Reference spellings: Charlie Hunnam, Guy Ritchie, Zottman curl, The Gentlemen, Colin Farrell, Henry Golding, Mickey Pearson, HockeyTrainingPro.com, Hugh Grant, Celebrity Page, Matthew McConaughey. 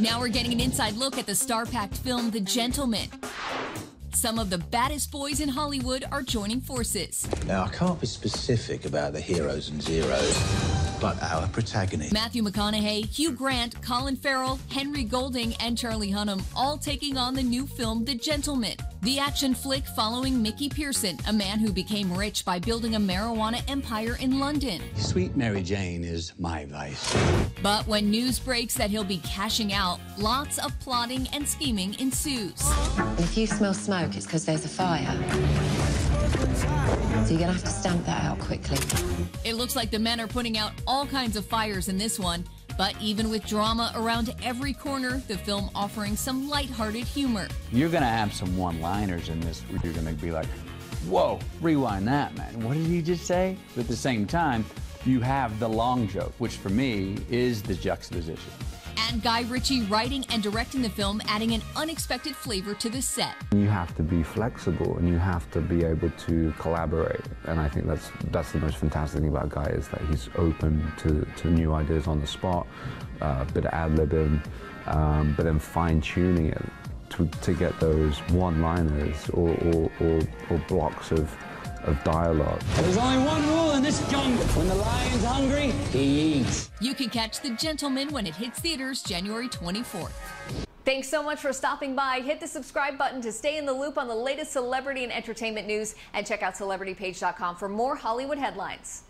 Now we're getting an inside look at the star-packed film, The Gentlemen. Some of the baddest boys in Hollywood are joining forces. Now, I can't be specific about the heroes and zeros, but our protagonists. Matthew McConaughey, Hugh Grant, Colin Farrell, Henry Golding, and Charlie Hunnam all taking on the new film, The Gentlemen. The action flick following Mickey Pearson, a man who became rich by building a marijuana empire in London. Sweet Mary Jane is my vice. But when news breaks that he'll be cashing out, lots of plotting and scheming ensues. If you smell smoke, it's because there's a fire. So you're gonna have to stamp that out quickly. It looks like the men are putting out all kinds of fires in this one. But even with drama around every corner, the film offering some lighthearted humor. You're gonna have some one-liners in this where you're gonna be like, whoa, rewind that, man. What did he just say? But at the same time, you have the long joke, which for me is the juxtaposition. And Guy Ritchie writing and directing the film, adding an unexpected flavor to the set. You have to be flexible and you have to be able to collaborate. And I think that's the most fantastic thing about Guy, is that he's open to new ideas on the spot, a bit of ad-libbing, but then fine-tuning it to get those one-liners or blocks of dialogue. There's only one rule in this jungle. When the lion's hungry, he eats. You can catch The Gentlemen when it hits theaters January 24th. Thanks so much for stopping by. Hit the subscribe button to stay in the loop on the latest celebrity and entertainment news, and check out CelebrityPage.com for more Hollywood headlines.